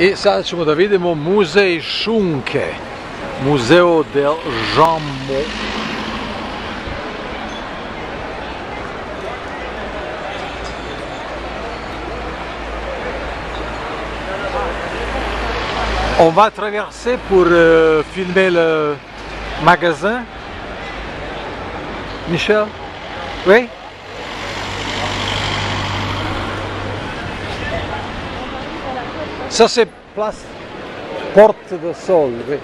I sada ćemo da vidimo muzej Schunke, Museo de Jamon. On va traverser pour filmer le magasin. Michel? Oui? Ça c'est place Porte de Sol, oui.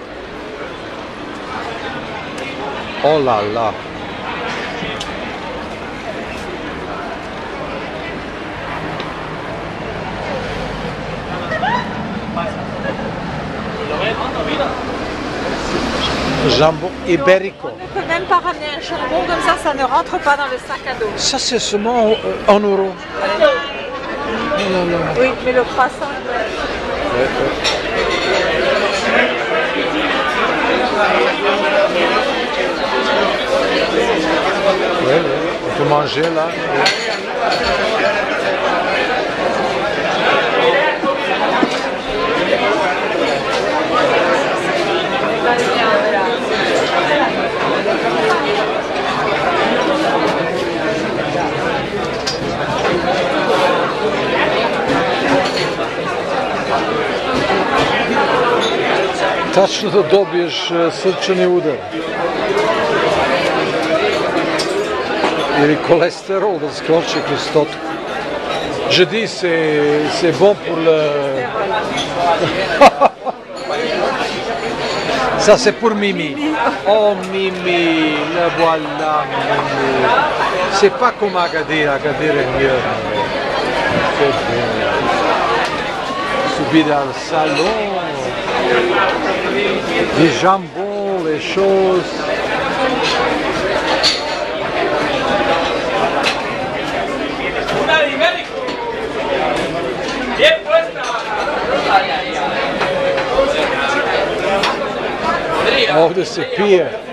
Oh là là. Jambon ibérico. On ne peut même pas ramener un jambon comme ça, ça ne rentre pas dans le sac à dos. Ça c'est seulement en euros. Oui, mais le croissant. Oui, on peut manger là. Tačno da dobiješ srčani udar ili kolesterol da skroči kroz stotku. Je dis, c'est bon pour le... Ça c'est pour Mimi. Oh Mimi, le voilà Mimi. C'est pas comme Agadir est mieux. Subir dans le salon. Les jambons, les choses. Oh, c'est pire.